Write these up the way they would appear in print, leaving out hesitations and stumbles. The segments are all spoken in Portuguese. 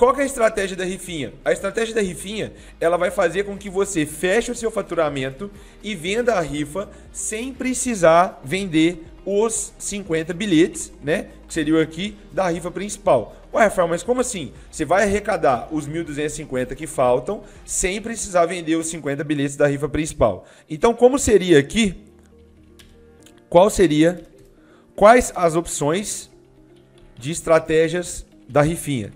Qual que é a estratégia da rifinha? A estratégia da rifinha, ela vai fazer com que você feche o seu faturamento e venda a rifa sem precisar vender os 50 bilhetes, né? Que seria aqui da rifa principal. Ué, Rafael, mas como assim? Você vai arrecadar os 1.250 que faltam sem precisar vender os 50 bilhetes da rifa principal. Então, como seria aqui? Quais as opções de estratégias da rifinha?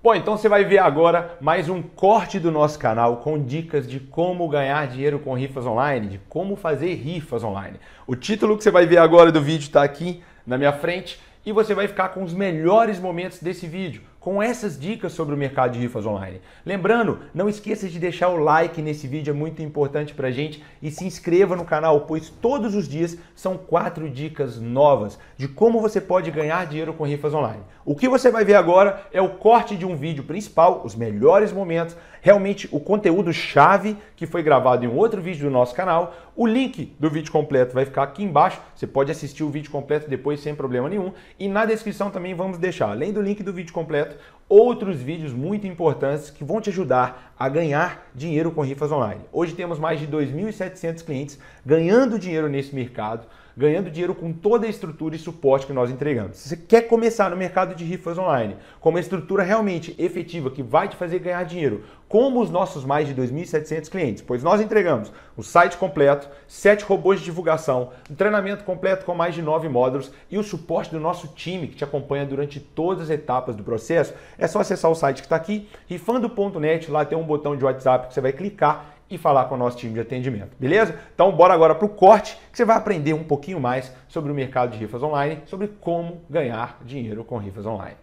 Bom, então você vai ver agora mais um corte do nosso canal com dicas de como ganhar dinheiro com rifas online, de como fazer rifas online. O título que você vai ver agora do vídeo está aqui na minha frente e você vai ficar com os melhores momentos desse vídeo, com essas dicas sobre o mercado de rifas online. Lembrando, não esqueça de deixar o like nesse vídeo, é muito importante pra gente, e se inscreva no canal, pois todos os dias são 4 dicas novas de como você pode ganhar dinheiro com rifas online. O que você vai ver agora é o corte de um vídeo principal, os melhores momentos, realmente o conteúdo chave que foi gravado em um outro vídeo do nosso canal. O link do vídeo completo vai ficar aqui embaixo, você pode assistir o vídeo completo depois sem problema nenhum, e na descrição também vamos deixar, além do link do vídeo completo, outros vídeos muito importantes que vão te ajudar a ganhar dinheiro com rifas online. Hoje temos mais de 2.700 clientes ganhando dinheiro nesse mercado, ganhando dinheiro com toda a estrutura e suporte que nós entregamos. Se você quer começar no mercado de rifas online com uma estrutura realmente efetiva que vai te fazer ganhar dinheiro, como os nossos mais de 2.700 clientes, pois nós entregamos o site completo, 7 robôs de divulgação, um treinamento completo com mais de 9 módulos e o suporte do nosso time que te acompanha durante todas as etapas do processo, é só acessar o site que está aqui, rifando.net, lá tem um botão de WhatsApp que você vai clicar e falar com o nosso time de atendimento, beleza? Então bora agora para o corte, que você vai aprender um pouquinho mais sobre o mercado de rifas online, sobre como ganhar dinheiro com rifas online.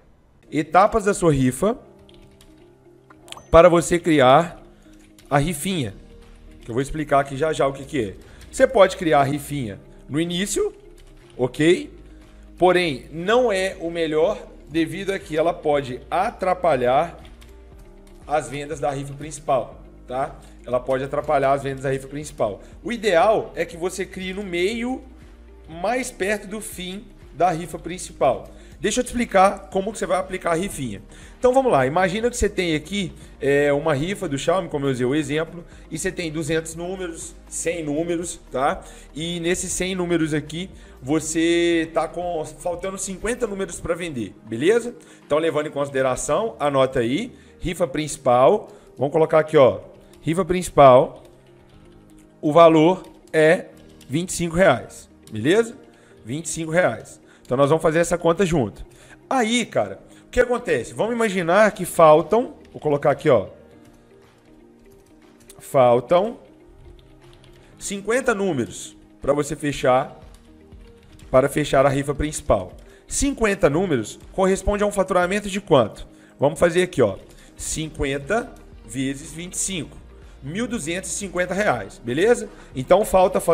Etapas da sua rifa para você criar a rifinha, que eu vou explicar aqui já já o que é. Você pode criar a rifinha no início, ok? Porém, não é o melhor devido a que ela pode atrapalhar as vendas da rifa principal, tá? Ela pode atrapalhar as vendas da rifa principal. O ideal é que você crie no meio, mais perto do fim da rifa principal. Deixa eu te explicar como que você vai aplicar a rifinha. Então vamos lá, imagina que você tem aqui uma rifa do Xiaomi, como eu usei o exemplo, e você tem 200 números, 100 números, tá? E nesses 100 números aqui, você tá com faltando 50 números para vender, beleza? Então levando em consideração, anota aí, rifa principal, vamos colocar aqui, ó, rifa principal, o valor é R$25, beleza? R$25. Então nós vamos fazer essa conta junto. Aí, cara, o que acontece? Vamos imaginar que faltam, vou colocar aqui, ó, faltam 50 números para você fechar, para fechar a rifa principal. 50 números corresponde a um faturamento de quanto? Vamos fazer aqui, ó, 50 vezes 25. R$1.250, beleza? Então falta você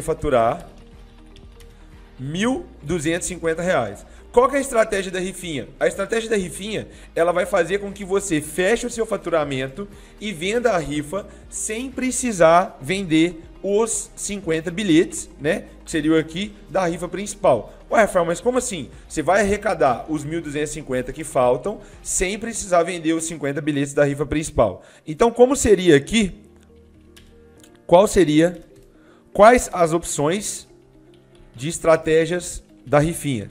faturar R$1.250. Qual que é a estratégia da rifinha? A estratégia da rifinha, ela vai fazer com que você feche o seu faturamento e venda a rifa sem precisar vender os 50 bilhetes, né? Que seria aqui da rifa principal. Ué, Rafael, mas como assim? Você vai arrecadar os 1.250 que faltam sem precisar vender os 50 bilhetes da rifa principal. Então, como seria aqui? Quais as opções de estratégias da rifinha?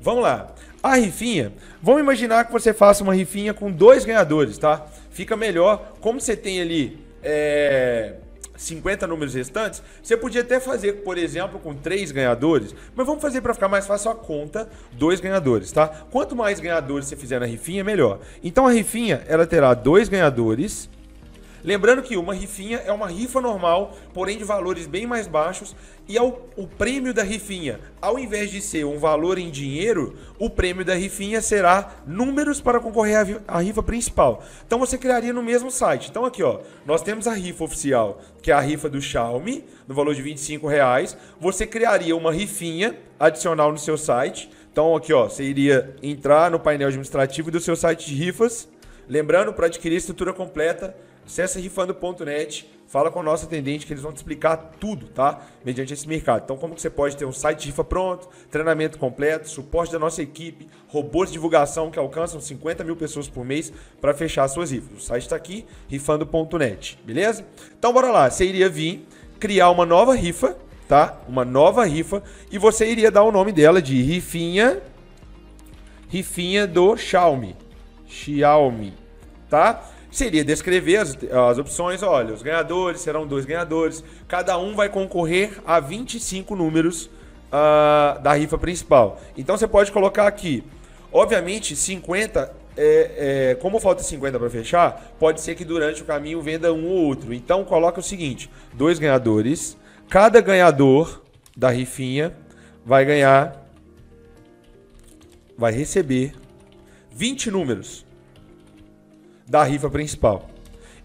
Vamos lá. A rifinha, vamos imaginar que você faça uma rifinha com 2 ganhadores, tá? Fica melhor, como você tem ali 50 números restantes, você podia até fazer, por exemplo, com 3 ganhadores, mas vamos fazer para ficar mais fácil a conta, 2 ganhadores, tá? Quanto mais ganhadores você fizer na rifinha, melhor. Então a rifinha, ela terá 2 ganhadores. Lembrando que uma rifinha é uma rifa normal, porém de valores bem mais baixos, e o prêmio da rifinha, ao invés de ser um valor em dinheiro, o prêmio da rifinha será números para concorrer à rifa principal. Então você criaria no mesmo site. Então aqui, ó, nós temos a rifa oficial, que é a rifa do Xiaomi, no valor de R$25. Você criaria uma rifinha adicional no seu site. Então aqui, ó, você iria entrar no painel administrativo do seu site de rifas. Lembrando, para adquirir a estrutura completa, acessa rifando.net, fala com o nosso atendente que eles vão te explicar tudo, tá? Mediante esse mercado. Então, como que você pode ter um site de rifa pronto, treinamento completo, suporte da nossa equipe, robôs de divulgação que alcançam 50 mil pessoas por mês para fechar suas rifas. O site está aqui, rifando.net, beleza? Então, bora lá. Você iria vir criar uma nova rifa, tá? Uma nova rifa e você iria dar o nome dela de rifinha do Xiaomi, tá? Seria descrever as opções, olha, os ganhadores, serão 2 ganhadores, cada um vai concorrer a 25 números da rifa principal. Então você pode colocar aqui, obviamente 50, como falta 50 para fechar, pode ser que durante o caminho venda um ou outro. Então coloca o seguinte, 2 ganhadores, cada ganhador da rifinha vai receber 20 números da rifa principal.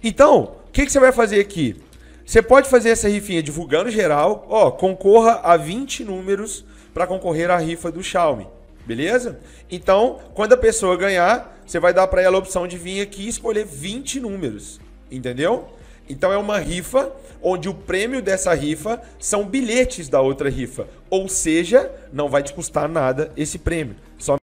Então, o que você vai fazer aqui? Você pode fazer essa rifinha divulgando geral, ó, concorra a 20 números para concorrer à rifa do Xiaomi, beleza? Então, quando a pessoa ganhar, você vai dar para ela a opção de vir aqui e escolher 20 números, entendeu? Então é uma rifa onde o prêmio dessa rifa são bilhetes da outra rifa, ou seja, não vai te custar nada esse prêmio. Só